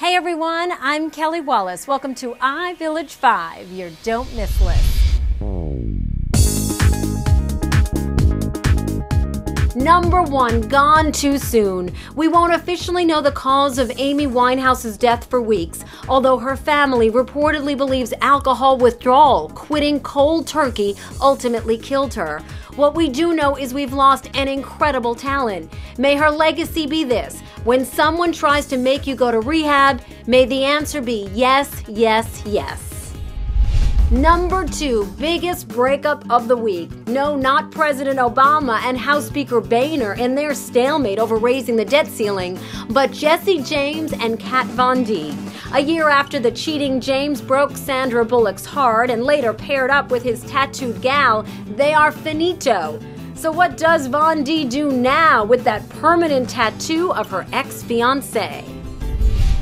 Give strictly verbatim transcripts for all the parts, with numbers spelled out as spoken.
Hey everyone, I'm Kelly Wallace. Welcome to iVillage five, your Don't Miss list. Number one, gone too soon. We won't officially know the cause of Amy Winehouse's death for weeks, although her family reportedly believes alcohol withdrawal, quitting cold turkey, ultimately killed her. What we do know is we've lost an incredible talent. May her legacy be this: when someone tries to make you go to rehab, may the answer be yes, yes, yes. Number two, biggest breakup of the week. No, not President Obama and House Speaker Boehner in their stalemate over raising the debt ceiling, but Jesse James and Kat Von D. A year after the cheating James broke Sandra Bullock's heart and later paired up with his tattooed gal, they are finito. So what does Von D do now with that permanent tattoo of her ex-fiancé?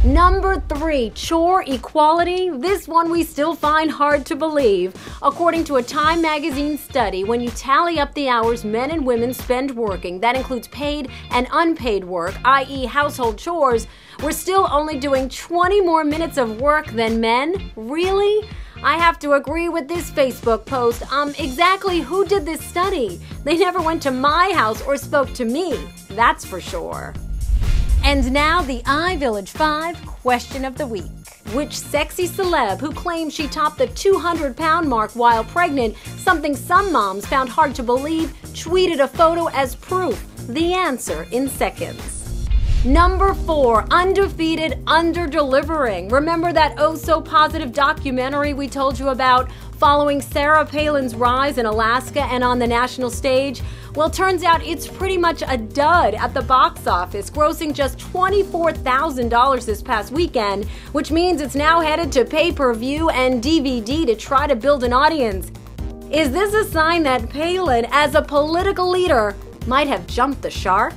Number three, chore equality. This one we still find hard to believe. According to a Time magazine study, when you tally up the hours men and women spend working, that includes paid and unpaid work, that is household chores, we're still only doing twenty more minutes of work than men? Really? I have to agree with this Facebook post. Um, exactly who did this study? They never went to my house or spoke to me, that's for sure. And now the iVillage five question of the week. Which sexy celeb who claims she topped the two hundred pound mark while pregnant, something some moms found hard to believe, tweeted a photo as proof? The answer in seconds. Number four, undefeated, under-delivering. Remember that oh-so-positive documentary we told you about following Sarah Palin's rise in Alaska and on the national stage? Well, turns out it's pretty much a dud at the box office, grossing just twenty-four thousand dollars this past weekend, which means it's now headed to pay-per-view and D V D to try to build an audience. Is this a sign that Palin, as a political leader, might have jumped the shark?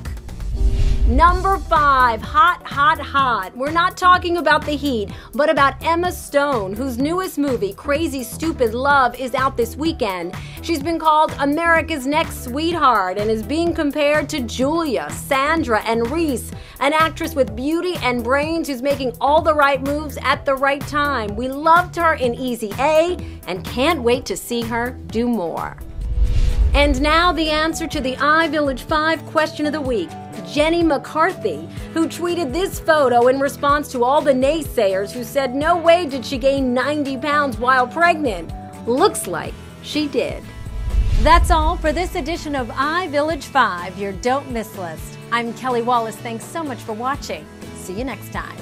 Number five, hot, hot, hot. We're not talking about the heat, but about Emma Stone, whose newest movie, Crazy Stupid Love, is out this weekend. She's been called America's Next Sweetheart and is being compared to Julia, Sandra, and Reese, an actress with beauty and brains who's making all the right moves at the right time. We loved her in Easy A and can't wait to see her do more. And now the answer to the iVillage five question of the week. Jenny McCarthy, who tweeted this photo in response to all the naysayers who said no way did she gain ninety pounds while pregnant. Looks like she did. That's all for this edition of iVillage five, your Don't Miss list. I'm Kelly Wallace. Thanks so much for watching. See you next time.